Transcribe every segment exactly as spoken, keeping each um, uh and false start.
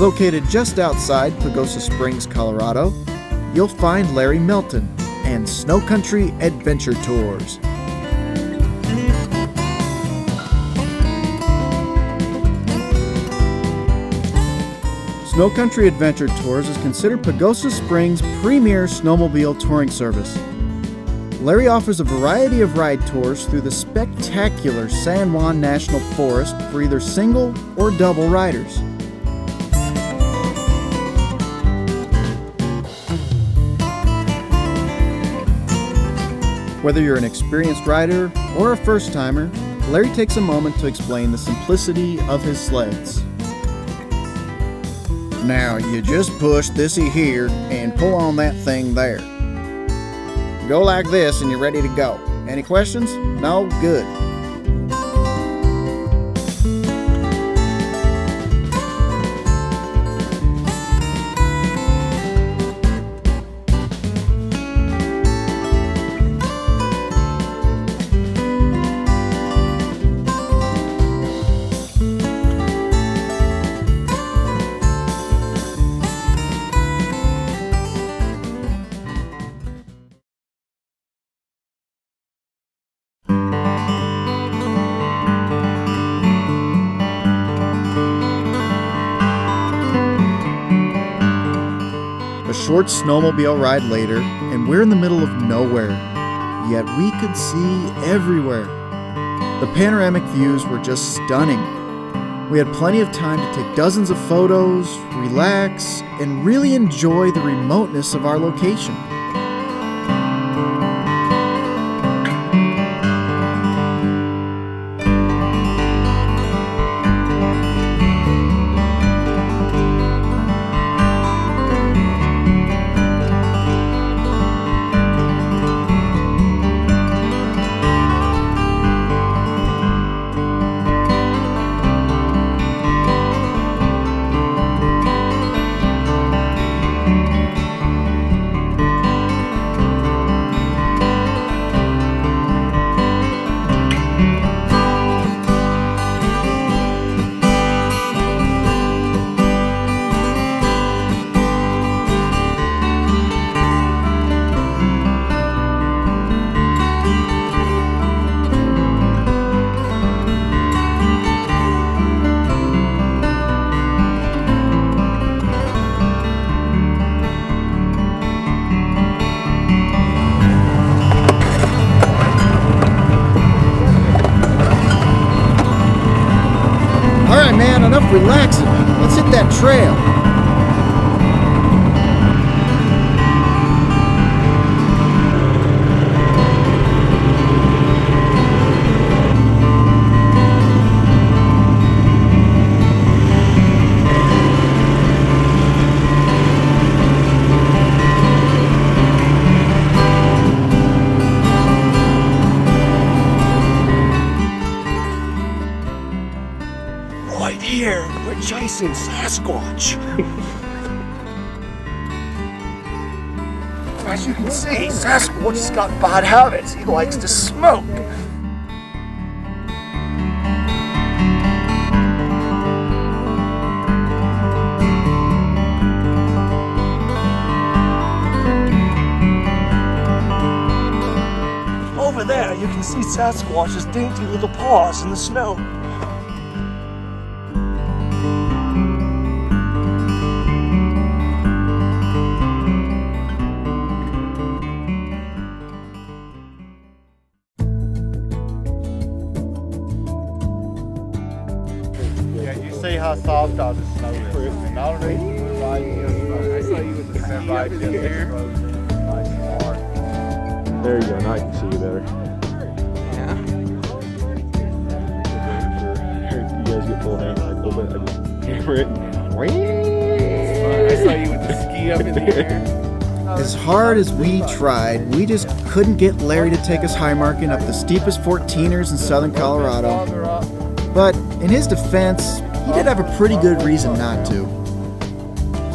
Located just outside Pagosa Springs, Colorado, you'll find Larry Melton and Snow Country Adventure Tours. Snow Country Adventure Tours is considered Pagosa Springs' premier snowmobile touring service. Larry offers a variety of ride tours through the spectacular San Juan National Forest for either single or double riders. Whether you're an experienced rider or a first-timer, Larry takes a moment to explain the simplicity of his sleds. Now you just push thisy here and pull on that thing there. Go like this and you're ready to go. Any questions? No? Good. A short snowmobile ride later, and we're in the middle of nowhere, yet we could see everywhere. The panoramic views were just stunning. We had plenty of time to take dozens of photos, relax, and really enjoy the remoteness of our location. Enough relaxing. Let's hit that trail. Right here, we're chasing Sasquatch. As you can see, Sasquatch's got bad habits. He likes to smoke. Over there, you can see Sasquatch's dainty little paws in the snow. See how soft all the snow is. And all the reason we were riding here is I saw you with the semi down here. There you go, now I can see you better. Yeah. You guys get pulled down like a little bit. I just hammer it. I saw you with the ski up in the air. As hard as we tried, we just couldn't get Larry to take us high marking up the steepest fourteeners in southern Colorado. But in his defense, he did have a pretty good reason not to.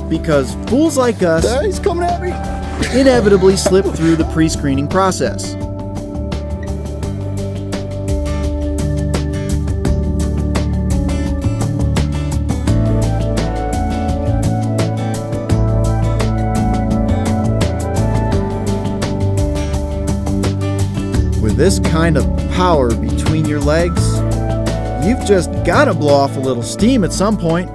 Because fools like us uh, he's coming at me. inevitably slip through the pre-screening process. With this kind of power between your legs, you've just got to blow off a little steam at some point.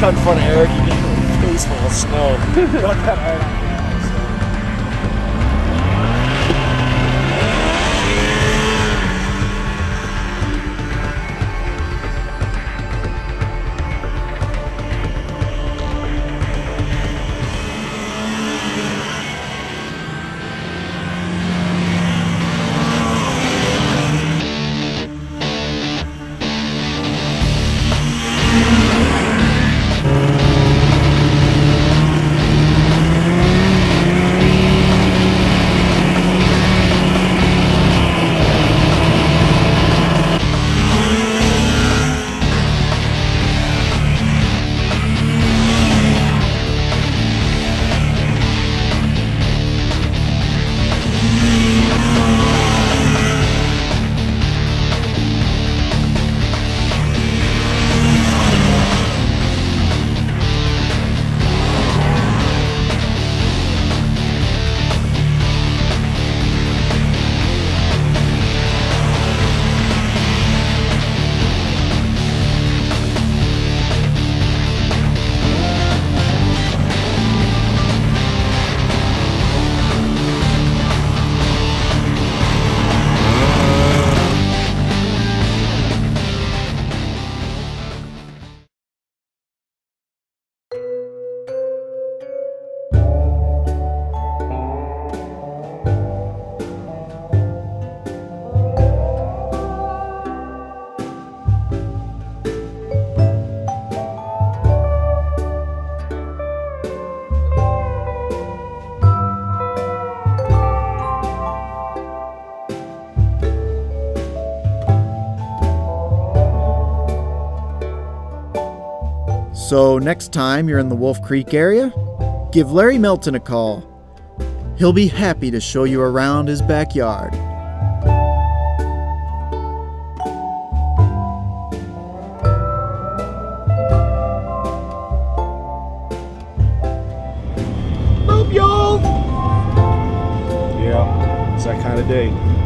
Cut in front of Eric, you get a face full of snow. Not that hard. So next time you're in the Wolf Creek area, give Larry Melton a call. He'll be happy to show you around his backyard. Boop y'all! Yeah, it's that kind of day.